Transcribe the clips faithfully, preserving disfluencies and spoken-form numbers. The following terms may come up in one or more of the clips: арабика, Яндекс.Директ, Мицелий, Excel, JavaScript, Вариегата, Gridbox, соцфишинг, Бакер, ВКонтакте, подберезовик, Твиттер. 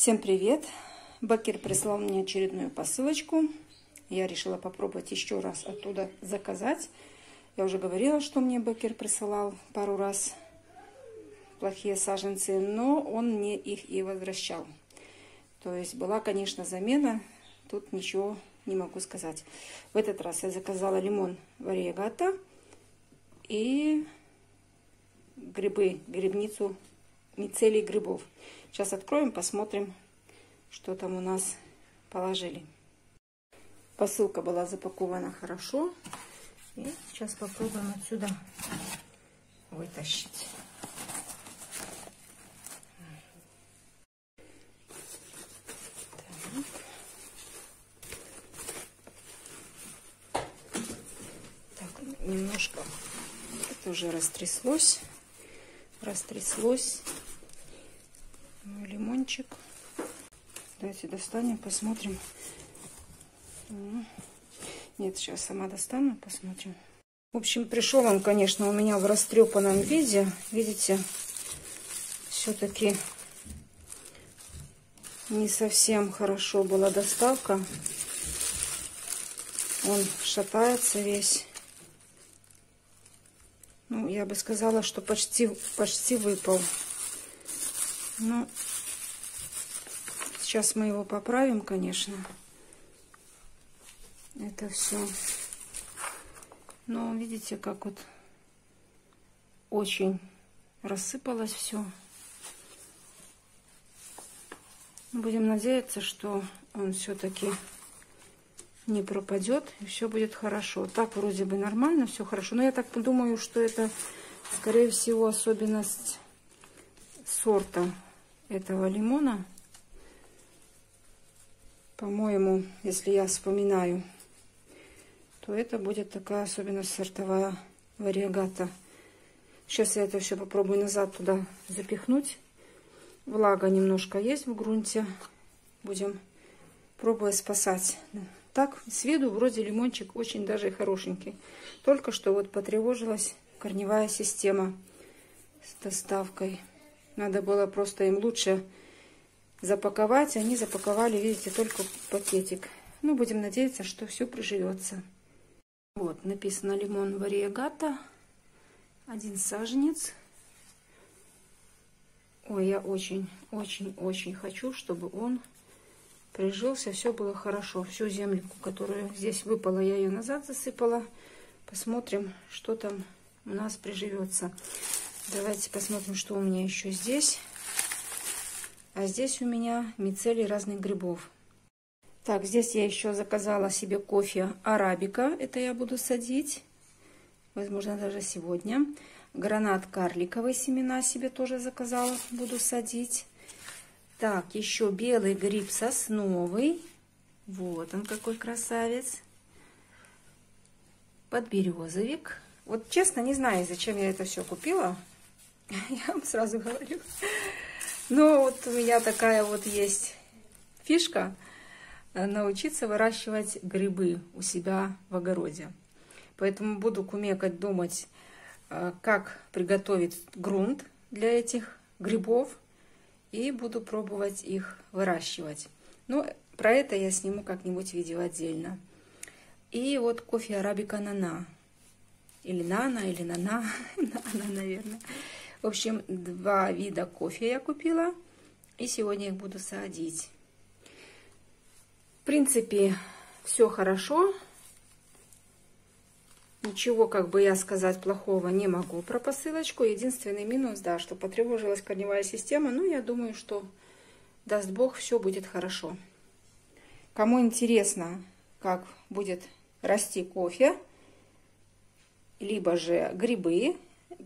Всем привет! Бакер прислал мне очередную посылочку. Я решила попробовать еще раз оттуда заказать. Я уже говорила, что мне Бакер присылал пару раз плохие саженцы, но он мне их и возвращал. То есть была, конечно, замена. Тут ничего не могу сказать. В этот раз я заказала лимон Вариегата и грибы, грибницу мицелий грибов. Сейчас откроем, посмотрим, что там у нас положили. Посылка была запакована хорошо. И сейчас попробуем отсюда вытащить. Так. Так, немножко это уже растряслось. Растряслось. Ну, лимончик. Давайте достанем, посмотрим. Нет, сейчас сама достану, посмотрим. В общем, пришел он, конечно, у меня в растрепанном виде. Видите, все-таки не совсем хорошо была доставка. Он шатается весь. Ну, я бы сказала, что почти, почти выпал. Ну, сейчас мы его поправим, конечно. Это все. Но видите, как вот очень рассыпалось все. Будем надеяться, что он все-таки не пропадет и все будет хорошо. Так вроде бы нормально, все хорошо. Но я так думаю, что это, скорее всего, особенность сорта этого лимона. По-моему, если я вспоминаю, то это будет такая особенность сортовая Вариегата. Сейчас я это все попробую назад туда запихнуть. Влага немножко есть в грунте. Будем пробовать спасать. Так, с виду вроде лимончик очень даже хорошенький. Только что вот потревожилась корневая система с доставкой. Надо было просто им лучше запаковать. Они запаковали, видите, только пакетик. Ну, будем надеяться, что все приживется. Вот, написано лимон Вариегата. Один саженец. Ой, я очень-очень-очень хочу, чтобы он прижился. Все было хорошо. Всю землику, которая здесь выпала, я ее назад засыпала. Посмотрим, что там у нас приживется. Давайте посмотрим, что у меня еще здесь. А здесь у меня мицелий разных грибов. Так, здесь я еще заказала себе кофе арабика. Это я буду садить. Возможно, даже сегодня. Гранат карликовый, семена себе тоже заказала. Буду садить. Так, еще белый гриб сосновый. Вот он какой красавец. Подберезовик. Вот честно, не знаю, зачем я это все купила. Я вам сразу говорю. Но вот у меня такая вот есть фишка. Научиться выращивать грибы у себя в огороде. Поэтому буду кумекать, думать, как приготовить грунт для этих грибов. И буду пробовать их выращивать. Но про это я сниму как-нибудь видео отдельно. И вот кофе арабика нана. Или нана, или нана. Нана, наверное. В общем, два вида кофе я купила, и сегодня их буду садить. В принципе, все хорошо. Ничего, как бы я сказать, плохого не могу про посылочку. Единственный минус, да, что потревожилась корневая система. Но я думаю, что, даст Бог, все будет хорошо. Кому интересно, как будет расти кофе, либо же грибы,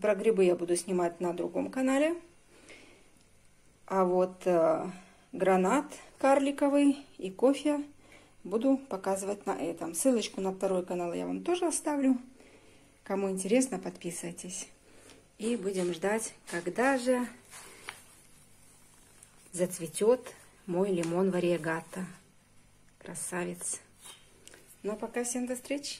про грибы я буду снимать на другом канале. А вот э, гранат карликовый и кофе буду показывать на этом. Ссылочку на второй канал я вам тоже оставлю. Кому интересно, подписывайтесь. И будем ждать, когда же зацветет мой лимон Вариегата. Красавец. Ну а пока всем до встречи.